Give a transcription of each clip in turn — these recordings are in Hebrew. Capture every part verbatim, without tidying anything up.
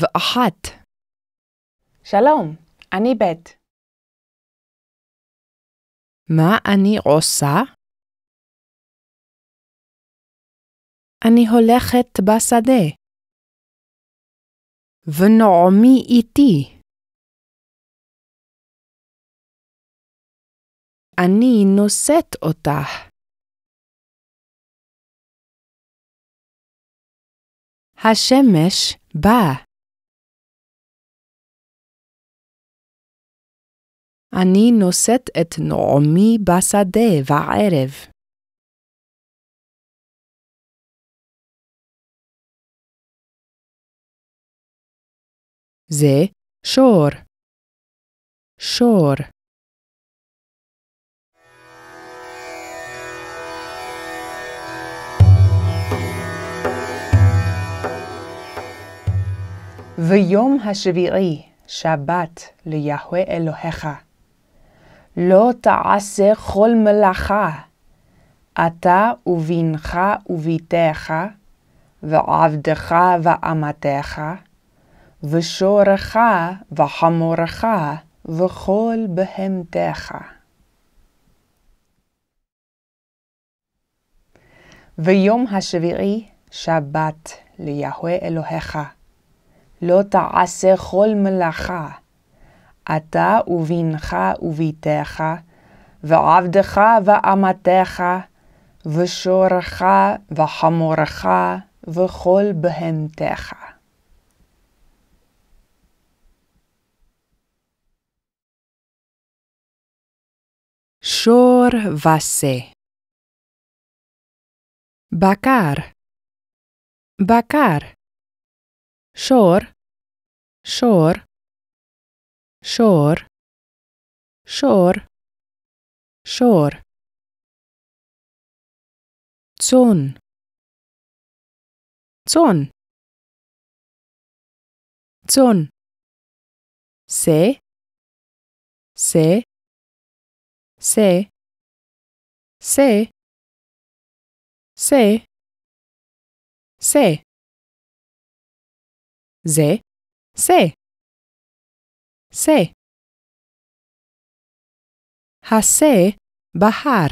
ואחת. שלום, אני בית. מה אני עושה? אני הולכת בשדה. ונעמי איתי. אני נושאת אותך. השמש בא. אני נושאת את נעמי בשדה בערב. זה שור. שור. ויום השביעי, שבת ליהוה אלוהיך. לא תעשה כל מלאכה, אתה ובנך ובתך, ועבדך ואמתך, ושורך וחמורך וכל בהמתך. ויום השביעי, שבת ליהוה אלוהיך. לא תעשה כל מלאכה, אתה ובנך ובתך, ועבדך ואמתך, ושורך וחמורך וכל בהמתך. שור וסה. בקר. בקר. שור. שור. שור. שור. שור. צאן. צאן. צאן. סה. סה. Say, say, say, say, say, say, say. Hase bahar,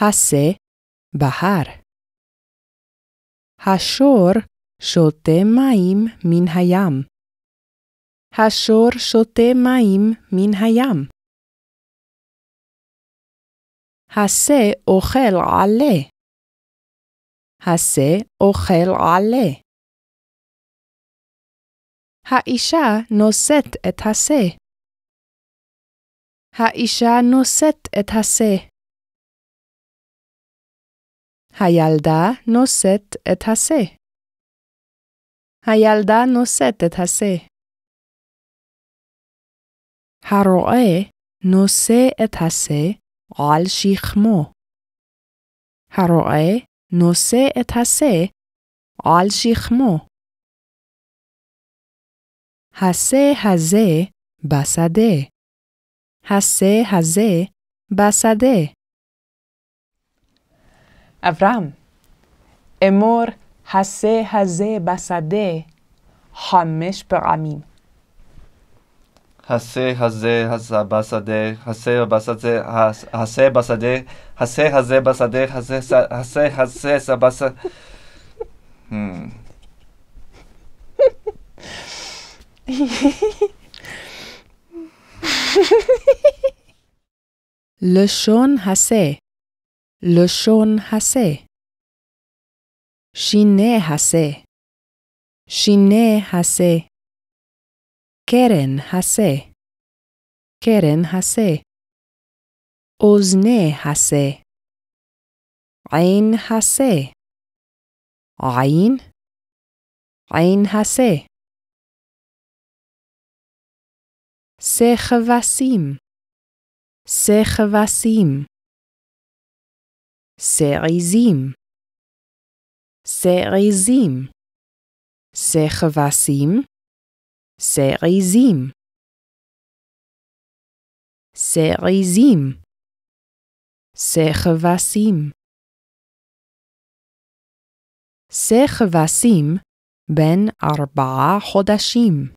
hase bahar. Hashor shote maim min hayam. Hashor shote maim min hayam. הסה אוכל עלה. הסה אוכל עלה. האישה נושאת את הסה. האישה נושאת את הסה. הילדה נושאת את הסה. הילדה נושאת את הסה. הרועה נושא את הסה על שכמו. הרועה נושא את הסה על שכמו. הסה הזה בשדה. הסה הזה בשדה. אברהם, אמור הסה הזה בשדה חמש פעמים. הסה הזה בשדה, הסה בשדה, הסה בשדה, הסה הזה בשדה, הסה הזה בשדה. לשון הסה, לשון הסה. שיני הסה, שיני הסה. קרן הסה, קרן הסה. אוזני הסה, עין הסה, עין, עין הסה. סחבסים, סחבסים. סעיזים, סעיזים. סחבסים. סעיזים. סעיזים. סחבסים. סחבסים بن أربعة خدشيم.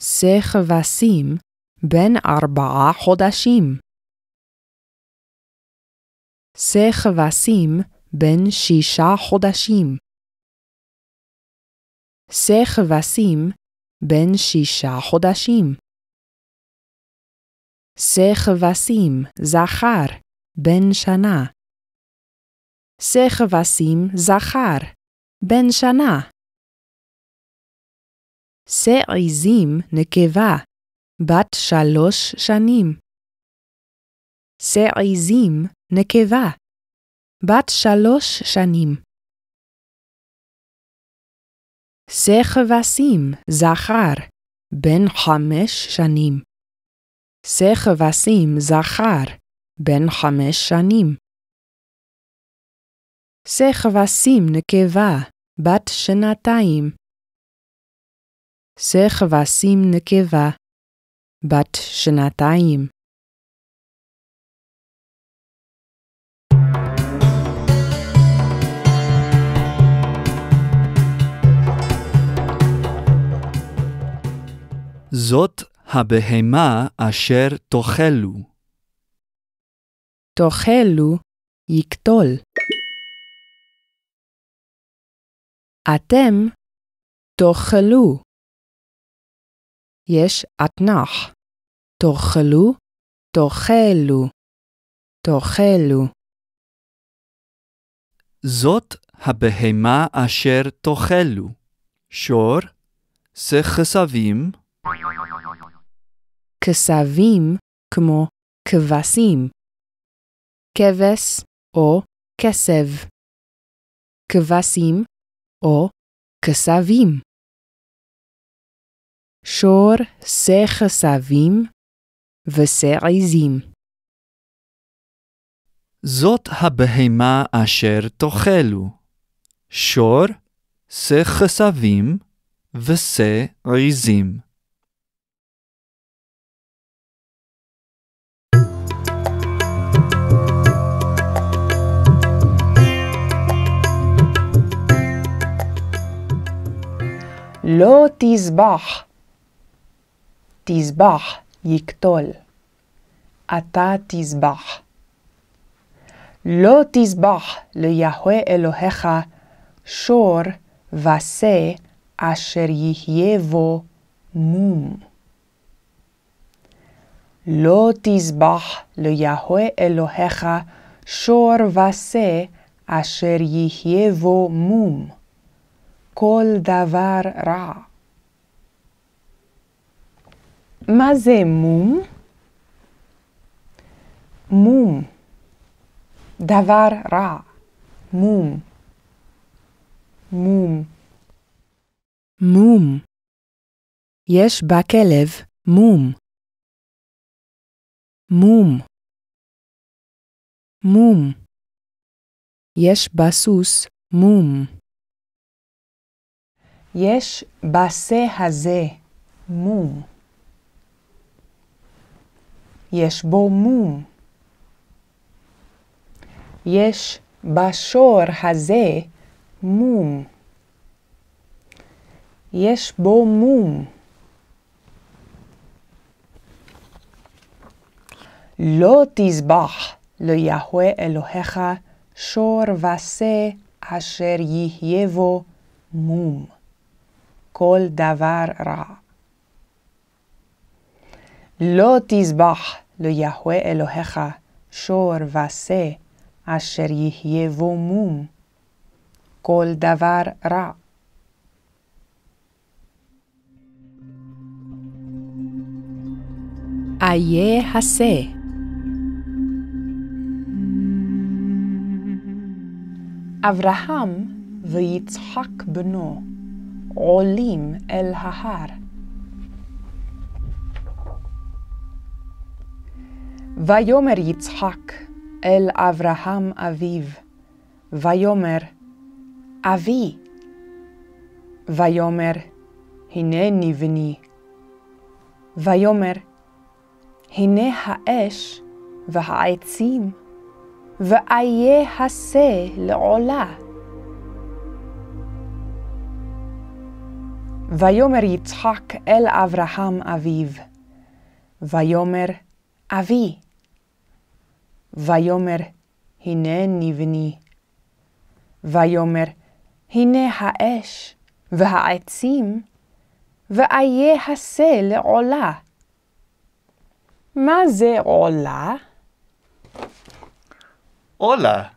سخ وسيم بن أربعة خدشيم. سخ وسيم بن شيشة خدشيم. سخ وسيم بن شيشة خدشيم. سخ وسيم زخار بن شنا. سخ وسيم زخار בן שנה. סעיזים נקבה בת שלוש שנים. סעיזים נקבה בת שלוש שנים. סחבסים זכר בן חמש שנים. סחבסים זכר בן חמש שנים. סחבסים נקבה בת שנתיים. סחבסים נקבה בת שנתיים. זאת הבהמה אשר תאכלו. תאכלו יקטול. אתם תאכלו. יש אתנח. תאכלו, תאכלו, תאכלו. זאת הבהמה אשר תאכלו. שור, שכסבים. כסבים כמו כבשים. כבש או כסב. כבשים או כסבים. שור שכסבים ושעיזים. זאת הבהמה אשר תאכלו. שור שכסבים ושעיזים. לא תזבח. תזבח יקטול. אתה תזבח. לא תזבח ליהוה אלוהיך שור ושה אשר יהיה בו מום. לא תזבח ליהוה אלוהיך שור ושה אשר יהיה בו מום. כל דבר רע. מה זה מום? מום. דבר רע. מום. מום. מום. יש בכלב מום. מום. מום. יש בסוס מום. יש בשה הזה מום. יש בו מום. יש בשור הזה מום. יש בו מום. לא תזבח ליהוה אלוהיך שור ושה אשר יהיה בו מום. כל דבר רע. לא תזבח ליהוה אלוהיך שור ושה אשר יהיה בו מום. כל דבר רע. איה השה. אברהם ויצחק בנו עולים אל ההר. ויאמר יצחק אל אברהם אביו, ויאמר אבי. ויאמר הנני בני. ויאמר הנה האש והעצים, ואיה השה לעולה. ויאמר יצחק אל אברהם אביו, ויאמר אבי, ויאמר הנני בני, ויאמר הנה האש והעצים, ואיה הסל עולה. מה זה עולה? עולה.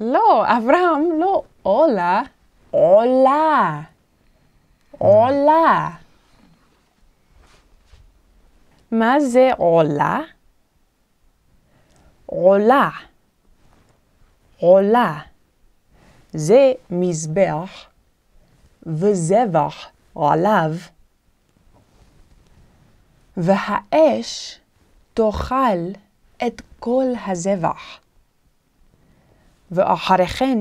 לא, אברהם, לא עולה, עולה. עולה. מה זה עולה? עולה. עולה. זה מזבח וזבח עליו. והאש תאכל את כל הזבח. ואחרי כן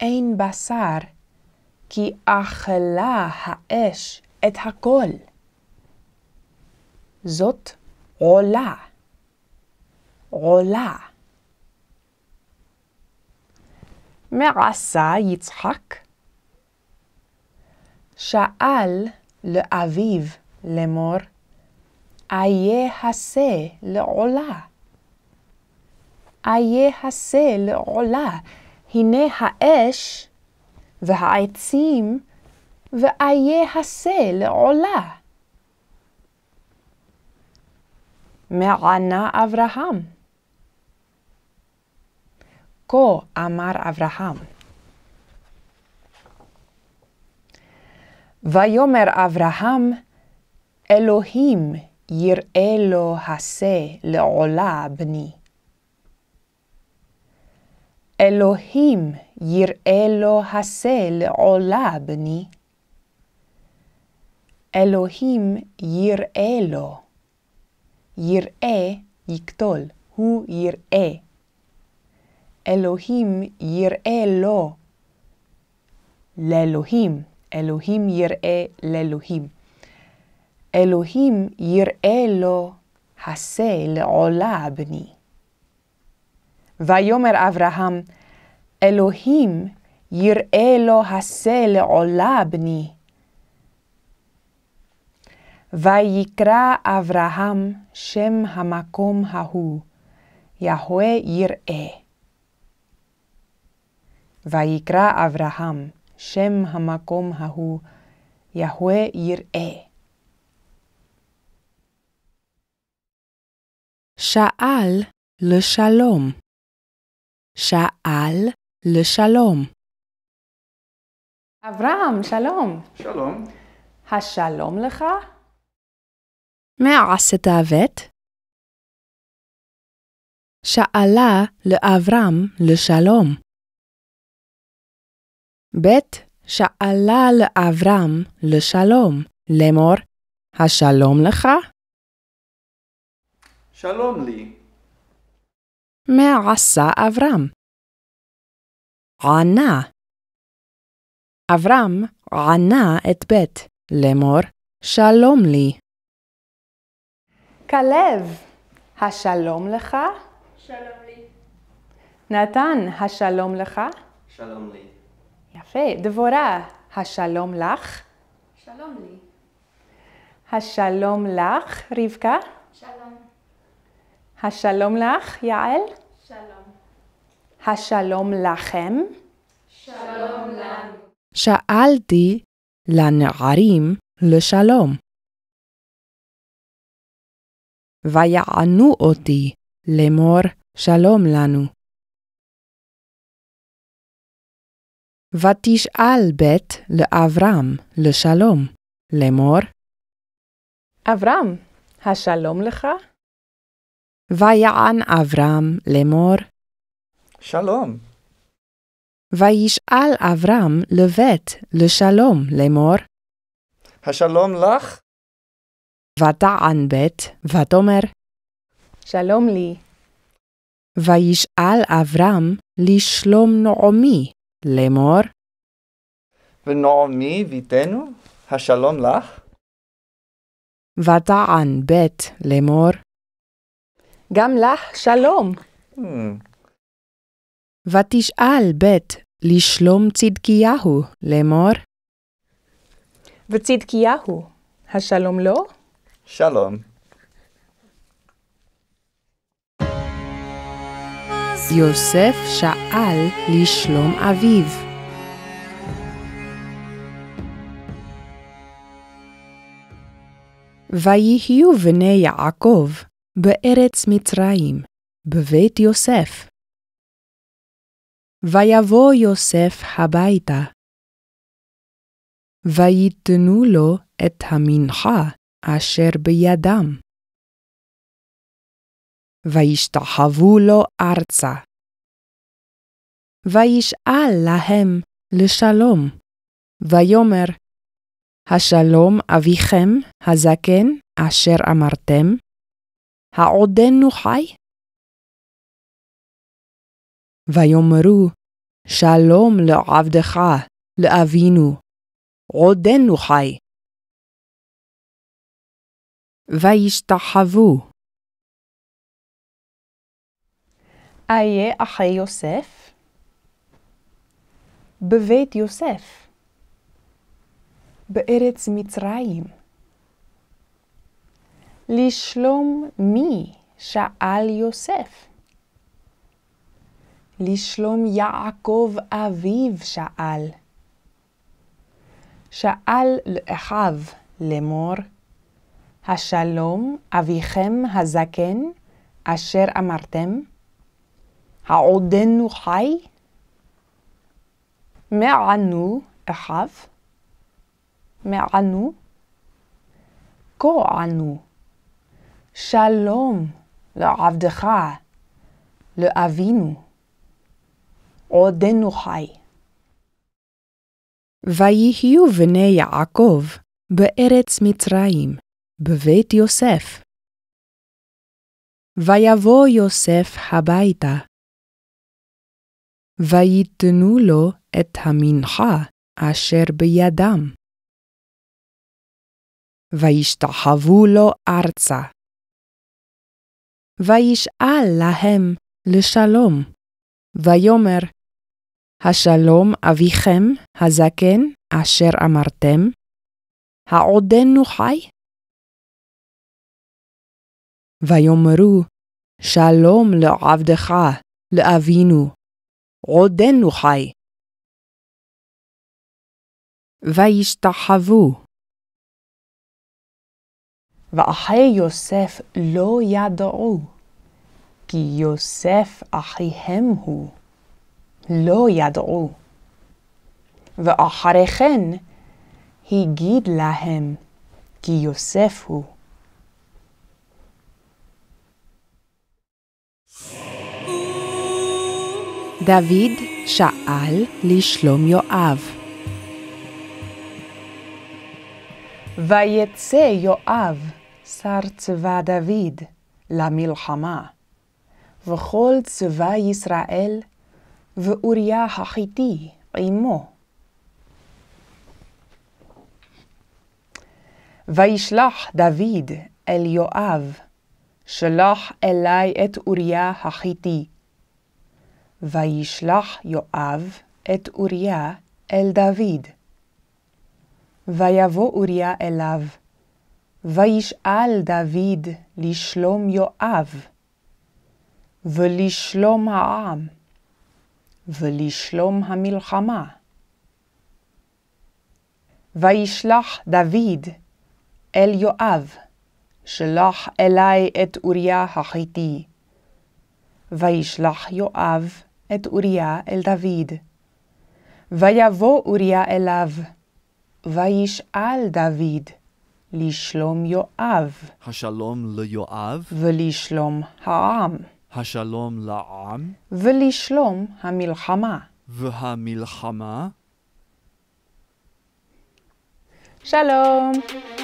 אין בשר, כי אכלה האש את הכל. זאת עולה. עולה. מה עשה יצחק? שאל לאביו לאמור, איה הסה לעולה. איה הסה לעולה. הנה האש והעצים, ואיה הסה לעולה. מה ענה אברהם? כה אמר אברהם. ויאמר אברהם, אלוהים יראה לו הסה לעולה בני. אלוהים יראה לו הסה לעולה בני. אלוהים יראה לו. יראה יקטול, הוא יראה. אלוהים יראה לו. לאלוהים. אלוהים יראה לאלוהים. אלוהים יראה לו הסה לעולה בני. ויאמר אברהם, אלוהים יראה לו הסה לעולה בני. ויקרא אברהם שם המקום ההוא, יהוה יראה. ויקרא אברהם שם המקום ההוא, יהוה יראה. שאל לשלום. שאל לשלום. אברהם, שלום. שלום. השלום לך? מה עשית הבית? שאלה לאברהם לשלום. בית שאלה לאברהם לשלום, לאמור, השלום לך? שלום לי. מה עשה אברהם? ענה. אברהם ענה את בית, לאמור, שלום לי. כלב, השלום לך? שלום לי. נתן, השלום לך? שלום לי. יפה. דבורה, השלום לך? שלום לי. השלום לך, רבקה? שלום. השלום לך, יעל? שלום. השלום לכם? שלום לנו. שאלתי לנערים לשלום. ויענו אותי לאמור שלום לנו. ותשאל בית לאברהם לשלום, לאמור, אברהם, השלום לך? ויען אברהם לאמור, שלום. וישאל אברהם לבית לשלום, לאמור, השלום לך? ותען בית ותאמר, שלום לי. וישאל אברהם לשלום נעמי, לאמור, ונעמי ביתנו, השלום לך? ותען בית לאמור, גם לך שלום. Hmm. ותשאל בית לשלום צדקיהו, לאמור, וצדקיהו, השלום לו? שלום. יוסף שאל לשלום אביו. ויהיו בני יעקב בארץ מצרים, בבית יוסף. ויבוא יוסף הביתה. ויתנו לו את המנחה אשר בידם. וישתחוו לו ארצה. וישאל להם לשלום. ויאמר, השלום אביכם הזקן אשר אמרתם, העודנו חי? ויאמרו, שלום לעבדך, לאבינו, עודנו חי. וישתחוו. איה אחי יוסף? בבית יוסף. בארץ מצרים. לשלום מי? שאל יוסף. לשלום יעקב אביו שאל. שאל לאחיו לאמור, השלום אביכם הזקן אשר אמרתם, העודנו חי? מה ענו אחיו? מה ענו? כה ענו, שלום לעבדך, לאבינו, עודנו חי. ויהיו בני יעקב בארץ מצרים, בבית יוסף. ויבוא יוסף הביתה. ויתנו לו את המנחה אשר בידם. וישתחוו לו ארצה. וישאל להם לשלום. ויאמר, השלום אביכם הזקן אשר אמרתם, העודנו חי? ויאמרו, שלום לעבדך, לאבינו, עודנו חי. וישתחוו. ואחי יוסף לא ידעו, כי יוסף אחיהם הוא. לא ידעו. ואחרי כן הגיד להם, כי יוסף הוא. דוד שאל לשלום יואב. ויצא יואב, שר צבא דוד, למלחמה, וכל צבא ישראל, ואוריה החיתי עמו. וישלח דוד אל יואב, שלח אלי את אוריה החיתי. וישלח יואב את אוריה אל דוד. ויבוא אוריה אליו. וישאל דוד לשלום יואב. ולשלום העם. ולשלום המלחמה. וישלח דוד אל יואב. שלח אלי את אוריה החיתי. וישלח יואב את אוריה אל דוד. ויבוא אוריה אליו. וישאל דוד לשלום יואב. השלום ליואב. ולשלום העם. השלום לעם. ולשלום המלחמה. והמלחמה. שלום.